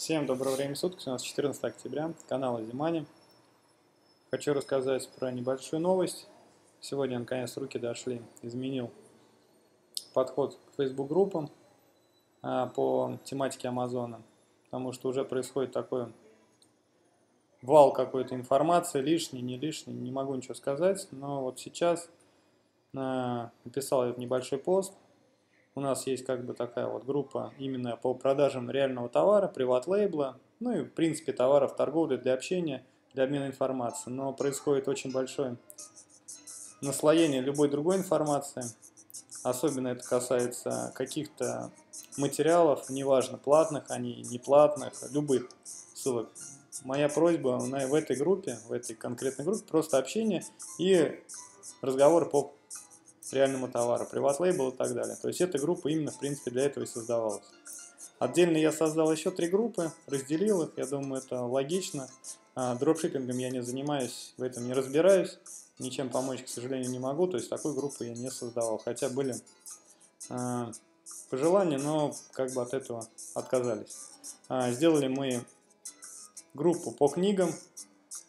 Всем доброго времени суток, у нас 14 октября, канал Зимани. Хочу рассказать про небольшую новость. Сегодня наконец руки дошли, изменил подход к Facebook группам по тематике Амазона, потому что уже происходит такой вал какой-то информации, лишний, не могу ничего сказать, но вот сейчас написал этот небольшой пост. У нас есть как бы такая вот группа именно по продажам реального товара, приват-лейбла, ну и в принципе товаров торговли для общения, для обмена информацией. Но происходит очень большое наслоение любой другой информации. Особенно это касается каких-то материалов, неважно, платных они, неплатных, любых ссылок. Моя просьба в этой группе, в этой конкретной группе, просто общение и разговор по реальному товару, приват-лейбл и так далее. То есть эта группа именно, в принципе, для этого и создавалась. Отдельно я создал еще три группы, разделил их, я думаю, это логично. Дропшиппингом я не занимаюсь, в этом не разбираюсь, ничем помочь, к сожалению, не могу, то есть такой группы я не создавал. Хотя были пожелания, но как бы от этого отказались. Сделали мы группу по книгам.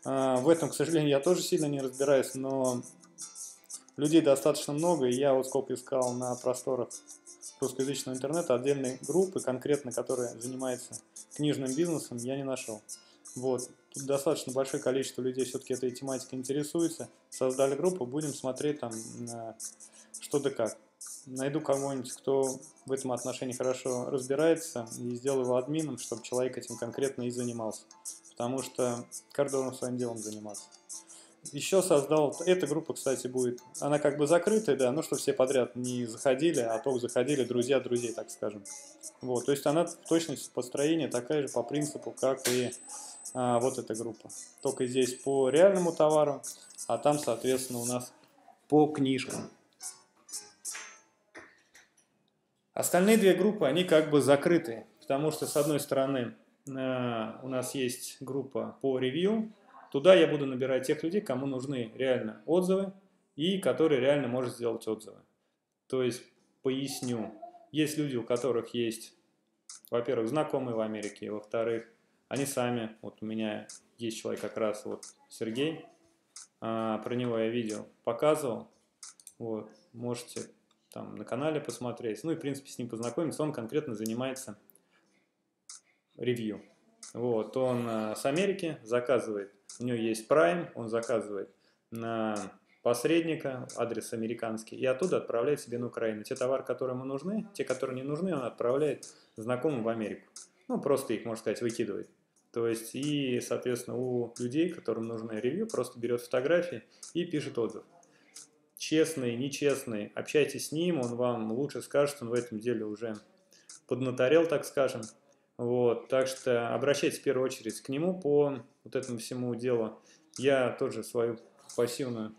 В этом, к сожалению, я тоже сильно не разбираюсь, но людей достаточно много, и я вот сколько искал на просторах русскоязычного интернета отдельные группы, конкретно которые занимаются книжным бизнесом, я не нашел. Вот. Тут достаточно большое количество людей все-таки этой тематикой интересуется. Создали группу, будем смотреть там что да как. Найду кого-нибудь, кто в этом отношении хорошо разбирается, и сделаю его админом, чтобы человек этим конкретно и занимался. Потому что каждый должен своим делом заниматься. Еще создал, эта группа, кстати, будет, она как бы закрытая, да, но что все подряд не заходили, а только заходили друзья друзей, так скажем. Вот, то есть она в точности построения такая же по принципу, как и вот эта группа. Только здесь по реальному товару, а там, соответственно, у нас по книжкам. Остальные две группы, они как бы закрыты, потому что, с одной стороны, у нас есть группа по ревью. Туда я буду набирать тех людей, кому нужны реально отзывы и которые реально может сделать отзывы. То есть, поясню, есть люди, у которых есть, во-первых, знакомые в Америке, во-вторых, они сами, вот у меня есть человек как раз, вот Сергей, про него я видео показывал, вот, можете там на канале посмотреть, ну и в принципе с ним познакомиться, он конкретно занимается ревью. Вот, он с Америки заказывает, у него есть Prime, он заказывает на посредника, адрес американский, и оттуда отправляет себе на Украину. Те товары, которые ему нужны, те, которые не нужны, он отправляет знакомым в Америку. Ну, просто их, можно сказать, выкидывает. То есть, и, соответственно, у людей, которым нужны ревью, просто берет фотографии и пишет отзыв. Честный, нечестный, общайтесь с ним, он вам лучше скажет, он в этом деле уже поднаторел, так скажем. Вот, так что обращайтесь в первую очередь к нему по вот этому всему делу. Я тоже свою пассивный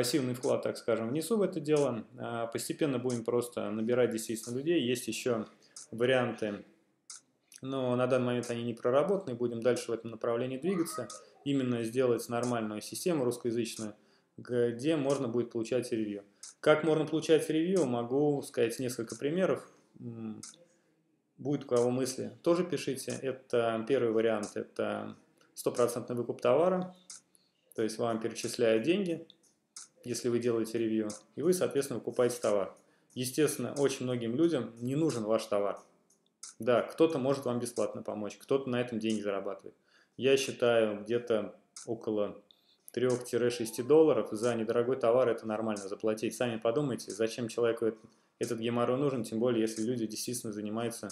вклад, так скажем, внесу в это дело. Постепенно будем просто набирать действительно людей. Есть еще варианты, но на данный момент они не проработаны. Будем дальше в этом направлении двигаться. Именно сделать нормальную систему русскоязычную, где можно будет получать ревью. Как можно получать ревью, могу сказать несколько примеров. Будет у кого мысли, тоже пишите. Это первый вариант, это стопроцентный выкуп товара, то есть вам перечисляют деньги, если вы делаете ревью, и вы, соответственно, выкупаете товар. Естественно, очень многим людям не нужен ваш товар. Да, кто-то может вам бесплатно помочь, кто-то на этом деньги зарабатывает. Я считаю, где-то около $3–6 за недорогой товар это нормально заплатить. Сами подумайте, зачем человеку это. Этот геморрой нужен, тем более, если люди действительно занимаются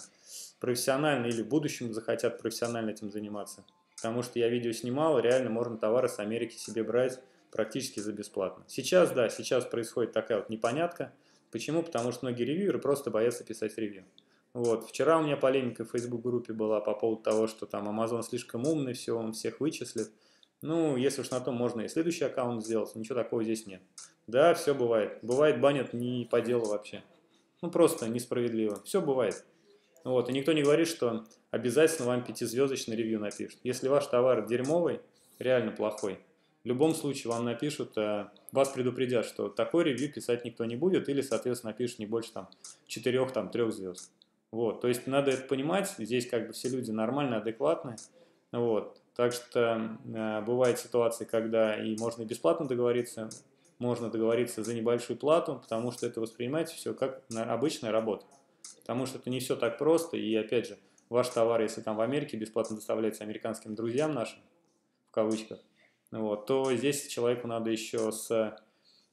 профессионально или в будущем захотят профессионально этим заниматься. Потому что я видео снимал, реально можно товары с Америки себе брать практически за бесплатно. Сейчас, да, сейчас происходит такая вот непонятка. Почему? Потому что многие ревьюеры просто боятся писать ревью. Вот. Вчера у меня полемика в Facebook-группе была по поводу того, что там Amazon слишком умный, все, он всех вычислит. Ну, если уж на то, можно и следующий аккаунт сделать, ничего такого здесь нет. Да, все бывает. Бывает, банят не по делу вообще. Ну, просто несправедливо. Все бывает. Вот. И никто не говорит, что обязательно вам 5-звездочный ревью напишут. Если ваш товар дерьмовый, реально плохой, в любом случае вам напишут, вас предупредят, что такой ревью писать никто не будет, или, соответственно, напишут не больше там 4–3 звезд. Вот, то есть надо это понимать, здесь как бы все люди нормально, адекватны, вот. Так что бывают ситуации, когда и можно бесплатно договориться, можно договориться за небольшую плату, потому что это воспринимается все как обычная работа, потому что это не все так просто, и опять же, ваш товар, если там в Америке бесплатно доставляется американским друзьям нашим, в кавычках, вот, то здесь человеку надо еще с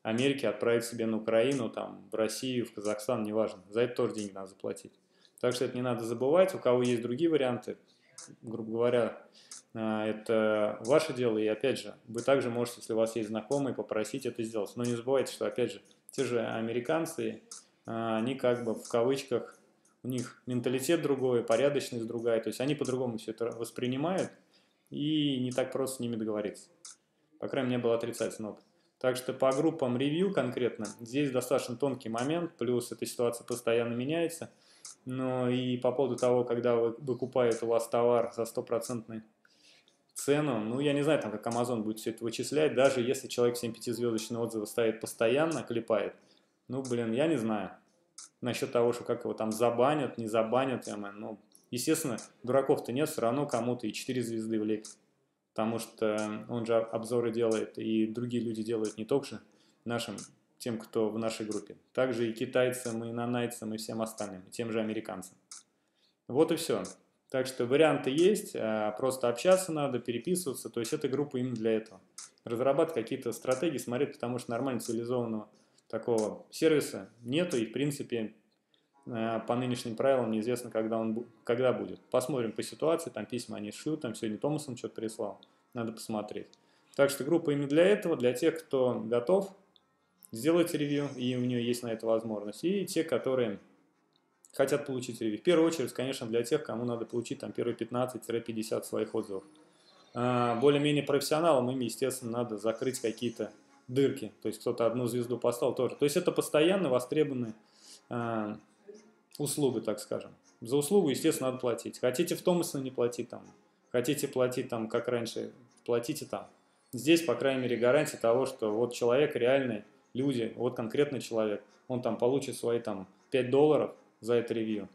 Америки отправить себе на Украину, там, в Россию, в Казахстан, неважно, за это тоже деньги надо заплатить. Так что это не надо забывать, у кого есть другие варианты, грубо говоря, это ваше дело, и опять же, вы также можете, если у вас есть знакомые, попросить это сделать. Но не забывайте, что опять же, те же американцы, они как бы в кавычках, у них менталитет другой, порядочность другая, то есть они по-другому все это воспринимают, и не так просто с ними договориться. По крайней мере, у меня был отрицательный опыт. Так что по группам ревью конкретно, здесь достаточно тонкий момент, плюс эта ситуация постоянно меняется. Ну и по поводу того, когда выкупают у вас товар за 100% цену, ну я не знаю, там как Амазон будет все это вычислять, даже если человек 7-5-звездочные отзывы ставит постоянно, клепает, ну блин, я не знаю насчет того, что как его там забанят, не забанят, ну естественно, дураков-то нет, все равно кому-то и 4 звезды влепит, потому что он же обзоры делает, и другие люди делают не только же нашим, тем, кто в нашей группе. Также и китайцам, и нанайцам, и всем остальным, и тем же американцам. Вот и все. Так что варианты есть, просто общаться надо, переписываться, то есть эта группа именно для этого. Разрабатывать какие-то стратегии, смотреть, потому что нормально цивилизованного такого сервиса нету, и в принципе по нынешним правилам неизвестно, когда будет. Посмотрим по ситуации, там письма они шлют, там сегодня Томасом что-то прислал, надо посмотреть. Так что группа именно для этого, для тех, кто готов, сделайте ревью, и у нее есть на это возможность. И те, которые хотят получить ревью. В первую очередь, конечно, для тех, кому надо получить там первые 15-50 своих отзывов. Более-менее профессионалам им, естественно, надо закрыть какие-то дырки. То есть кто-то одну звезду поставил тоже. То есть это постоянно востребованные услуги, так скажем. За услугу, естественно, надо платить. Хотите в Томаса, не платить там. Хотите платить там, как раньше, платите там. Здесь, по крайней мере, гарантия того, что вот человек реальный, люди, вот конкретный человек, он там получит свои там $5 за это ревью.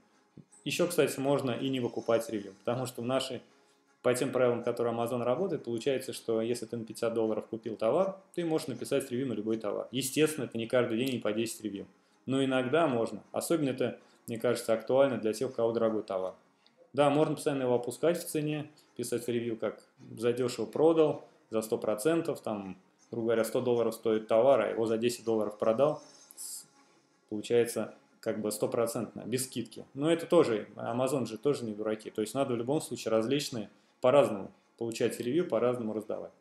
Еще, кстати, можно и не выкупать ревью, потому что в нашей, по тем правилам, которые Amazon работает, получается, что если ты на $50 купил товар, ты можешь написать ревью на любой товар. Естественно, это не каждый день и по 10 ревью, но иногда можно. Особенно это, мне кажется, актуально для тех, у кого дорогой товар. Да, можно постоянно его опускать в цене, писать ревью, как задешево продал, за 100%, там, грубо говоря, $100 стоит товар, а его за $10 продал, получается как бы 100%, без скидки. Но это тоже, Amazon же тоже не дураки, то есть надо в любом случае различные, по-разному получать ревью, по-разному раздавать.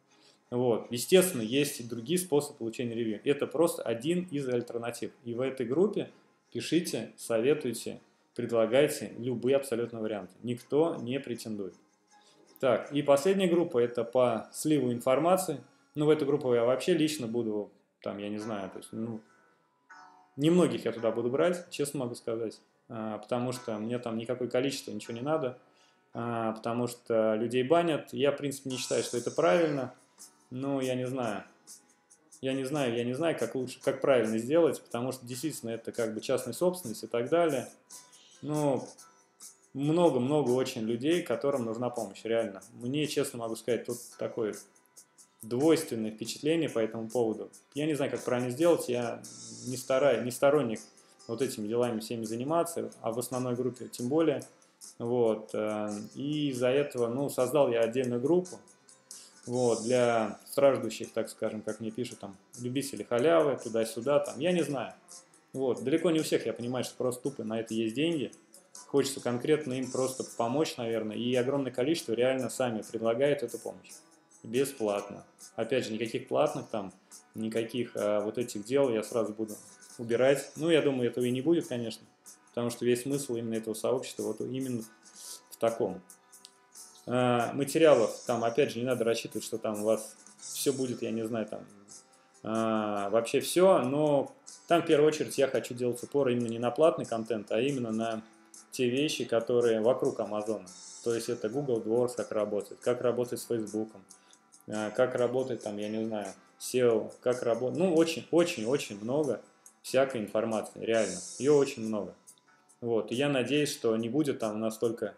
Вот. Естественно, есть и другие способы получения ревью, это просто один из альтернатив. И в этой группе пишите, советуйте, предлагайте любые абсолютно варианты, никто не претендует. Так, и последняя группа, это по сливу информации. Ну, в эту группу я вообще лично буду, там, я не знаю, то есть, ну, немногих я туда буду брать, честно могу сказать, потому что мне там никакое количество, ничего не надо, потому что людей банят. Я, в принципе, не считаю, что это правильно, но я не знаю, как лучше, как правильно сделать, потому что действительно это как бы частная собственность и так далее, но много-много очень людей, которым нужна помощь, реально. Мне, честно могу сказать, тут такое двойственное впечатление по этому поводу. Я не знаю, как правильно сделать, я не сторонник вот этими делами всеми заниматься, а в основной группе тем более. Вот. И из-за этого, ну, создал я отдельную группу, вот, для страждущих, так скажем, как мне пишут, там, любители халявы, туда-сюда, там, я не знаю. Вот. Далеко не у всех, я понимаю, что просто тупо на это есть деньги. Хочется конкретно им просто помочь, наверное, и огромное количество реально сами предлагает эту помощь. Бесплатно. Опять же, никаких платных там, никаких вот этих дел я сразу буду убирать. Ну, я думаю, этого и не будет, конечно, потому что весь смысл именно этого сообщества вот именно в таком. Материалов там, опять же, не надо рассчитывать, что там у вас все будет, я не знаю, там вообще все, но там в первую очередь я хочу делать упор именно не на платный контент, а именно на те вещи, которые вокруг Амазона. То есть это Google AdWords, как работает с Facebook, как работает там, я не знаю, SEO, как работает, ну, очень-очень-очень много всякой информации, реально, ее очень много. Вот. И я надеюсь, что не будет там настолько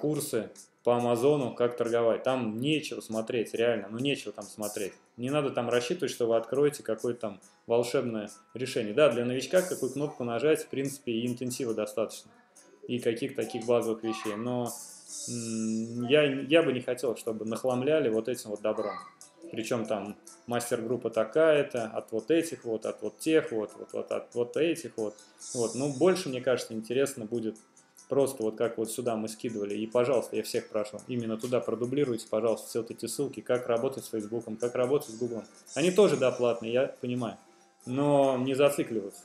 курсы по Амазону, как торговать. Там нечего смотреть, реально, ну нечего там смотреть. Не надо там рассчитывать, что вы откроете какое-то там волшебное решение. Да, для новичка какую кнопку нажать, в принципе, и интенсива достаточно. И каких-то таких базовых вещей. Но я бы не хотел, чтобы нахламляли вот этим вот добром. Причем там мастер-группа такая-то, от вот этих вот, от вот тех вот, от вот этих вот. Вот. Ну, больше, мне кажется, интересно будет просто вот как вот сюда мы скидывали. И, пожалуйста, я всех прошу, именно туда продублируйте, пожалуйста, все вот эти ссылки, как работать с Фейсбуком, как работать с Гуглом. Они тоже, да, платные, я понимаю, но не зацикливаться.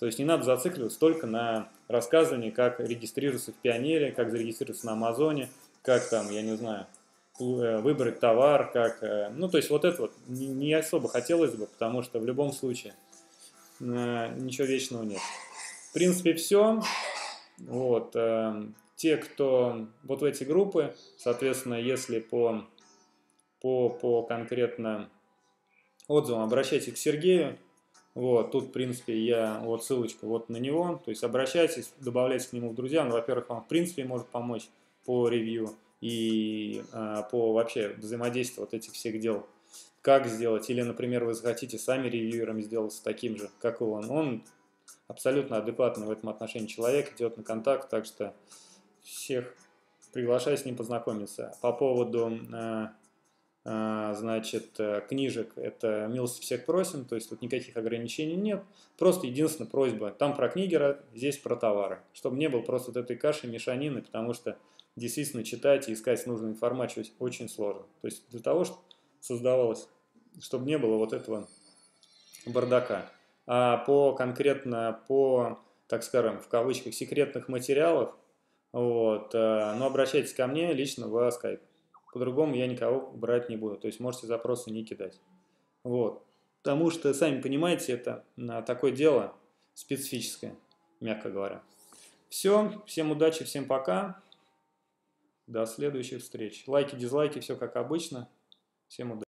То есть не надо зацикливаться только на рассказывании, как регистрироваться в Пионере, как зарегистрироваться на Амазоне, как там, я не знаю, выбрать товар, как... Ну, то есть вот это вот не особо хотелось бы, потому что в любом случае ничего вечного нет. В принципе, все. Вот. Те, кто вот в эти группы, соответственно, если по конкретно отзывам, обращайтесь к Сергею. Вот, тут, в принципе, я вот ссылочку вот на него, то есть обращайтесь, добавляйтесь к нему в друзья, он, во-первых, вам, в принципе, может помочь по ревью и по вообще взаимодействию вот этих всех дел, как сделать, или, например, вы захотите сами ревьюером сделаться таким же, как и он абсолютно адекватный в этом отношении человек, идет на контакт, так что всех приглашаю с ним познакомиться. По поводу... значит, книжек, это милости всех просим, то есть тут никаких ограничений нет, просто единственная просьба, там про книги, здесь про товары, чтобы не было просто вот этой каши, мешанины, потому что действительно читать и искать нужную информацию очень сложно, то есть для того, чтобы создавалось, чтобы не было вот этого бардака. А конкретно по, так скажем, в кавычках, секретных материалов, вот, но обращайтесь ко мне лично в скайп. По-другому я никого брать не буду, то есть можете запросы не кидать. Вот. Потому что, сами понимаете, это такое дело специфическое, мягко говоря. Все, всем удачи, всем пока. До следующих встреч. Лайки, дизлайки, все как обычно. Всем удачи.